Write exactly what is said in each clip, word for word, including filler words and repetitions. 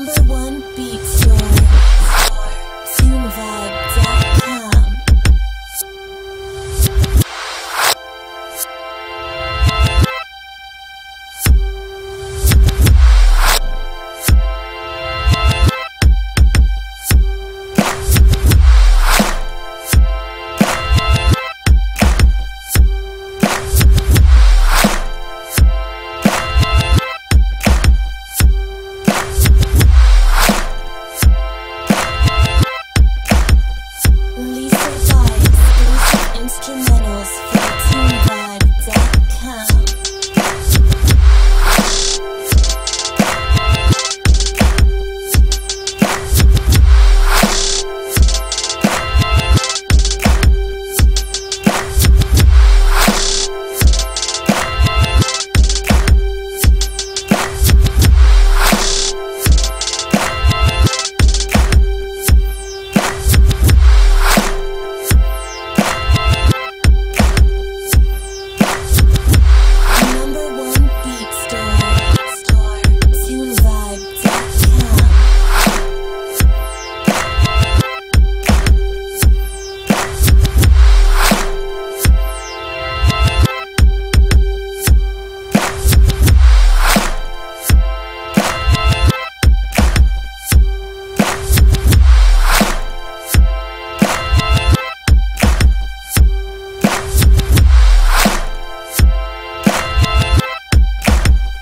number one beat store, tunevibe dot com. Instrumentals for tunevibe dot com.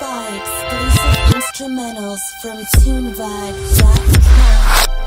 Buy exclusive instrumentals from tunevibe dot com.